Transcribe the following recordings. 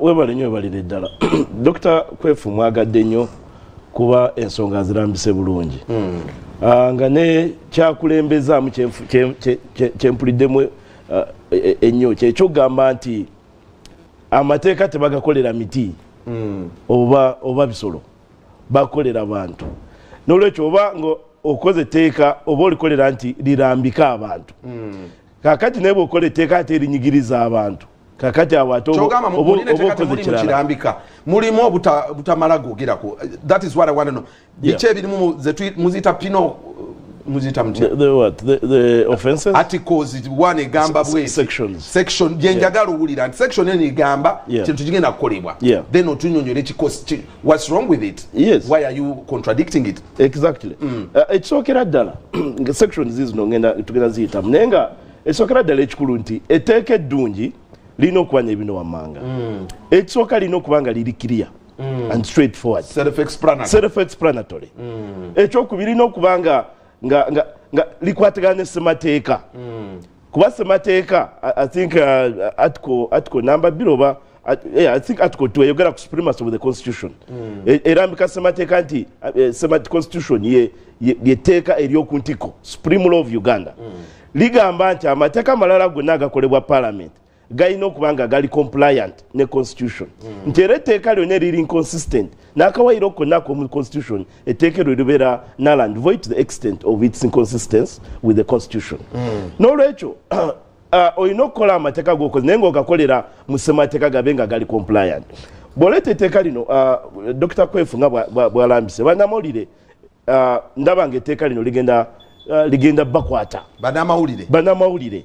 Webali nyo webali ddala Dr. Kwefu mwagadde nnyo kuba ensonga azirambise bulungi nga ne kyakulembezaamu kyempuliddemu ennyo kyekyogamba nti amateeka tebagakolera miti oba bisolo bakolera abantu n'olwekyo oba okoze etteeka oba olikolera nti lirambika abantu kakati naye bw'okola etteeka ate erinyigiriza abantu kakati awato obokoze kirambika mulimo butamala gogerako. That is what I want to know. Biche birimu muzita pino muzita mti the offenses articles one egamba bwe section yenjagalo ulira section ene egamba kintu kigenda kukolebwa then otunyonyole kikosi what's wrong with it. Yes. Why are you contradicting it exactly. It's okay radala section zizino ngenda tugenda zita mnenga it's okay radala ekikulu nti eteke dungi lino kuwa nebino wa manga. Etsoka lino kuwanga lirikiria. And straightforward. Self-explanatory. Self-explanatory. Etsoku lino kuwanga nga likuatikane semateka. Kuwa semateka, I think atko number biloba, I think atko 2, you gotta supremacy with the constitution. Erambika semateka anti, semat constitution ye teka eriokuntiko, supreme law of Uganda. Liga ambanti, amateka malala gunaga kolebwa parliament. Gaino kubanga gali compliant ne constitution. Ntere teka lyo ne liri inconsistent. Nakawa iroko nako mu constitution eteke lyo libera null and void to the extent of its inconsistency with the constitution. No lecho oyinokola amateka go cause nengo gakolera musemateka gabenga gali compliant. Bolete teka lino Dr. Kwefu nga bwalambise banamolire ndabange teka lino ligenda bakwata. Banamawulire.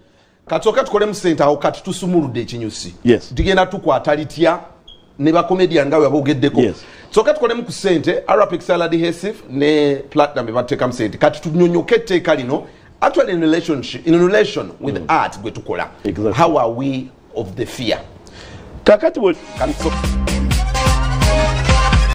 Katoka tukole msenta au kati tusumurude chinyusi. Yes. Digena tu kwa atalitia neba komedia ngawe wabo gedeko. Yes. Toka tukole mkusente Arabic salad hesif ne platinum bevateka msente. Kati tunyonyoke teka lino actually in relationship in relation with art gwetukola. Exactly. How are we of the fear? Kakati wote